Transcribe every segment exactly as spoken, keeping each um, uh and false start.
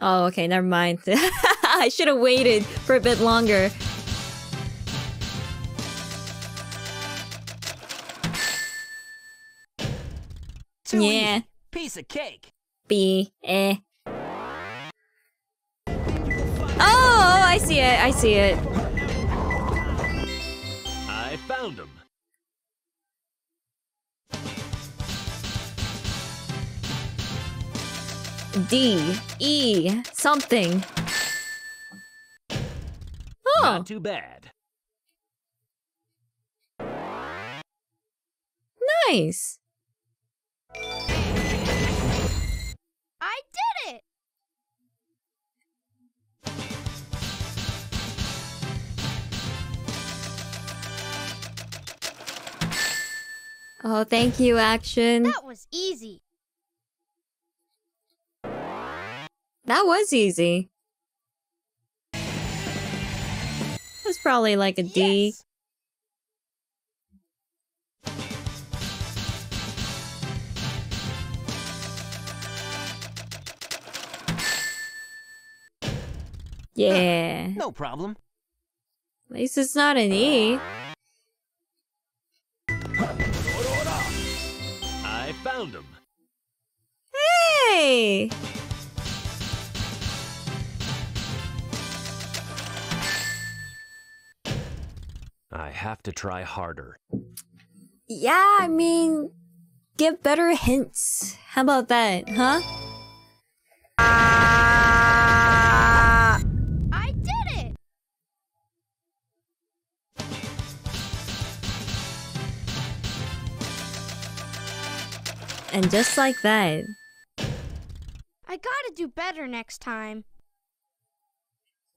Oh, okay, never mind. I should have waited for a bit longer. Too yeah. Easy. Piece of cake. B. Eh. Oh, I see it. I see it. I found him. D. E. Something. Oh. Not too bad. Nice. I did it! Oh, thank you, Action. That was easy. That was easy. It was probably like a yes. D. Yeah. No problem. At least it's not an E. I found him. Hey! I have to try harder. Yeah, I mean, give better hints. How about that, huh? And just like that. I gotta do better next time.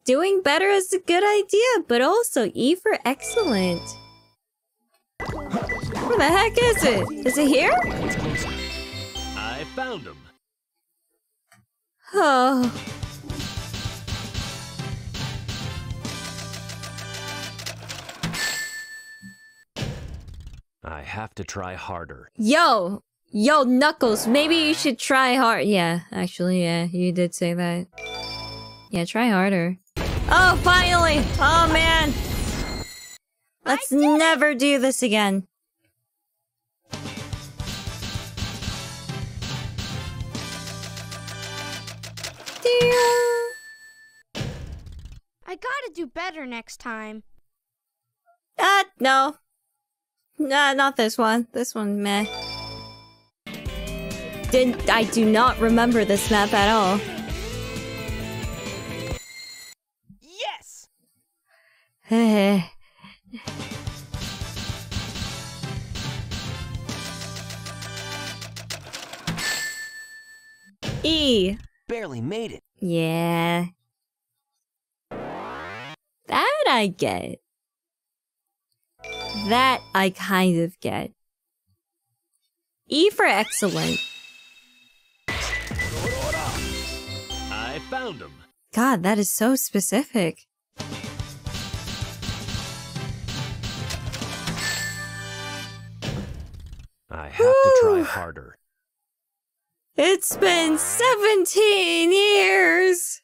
Doing better is a good idea, but also E for excellent. Where the heck is it? Is it here? I found him. Oh. I have to try harder. Yo! Yo, Knuckles, maybe you should try hard. Yeah, actually, yeah, you did say that. Yeah, try harder. Oh, finally! Oh, man! Let's never do this again. I gotta do better next time. Uh, no. Nah, not this one. This one, meh. Did, I do not remember this map at all. Yes. E. Barely made it. Yeah. That I get. That I kind of get. E for excellent. Found him. God, that is so specific. I have Woo. to try harder. It's been seventeen years.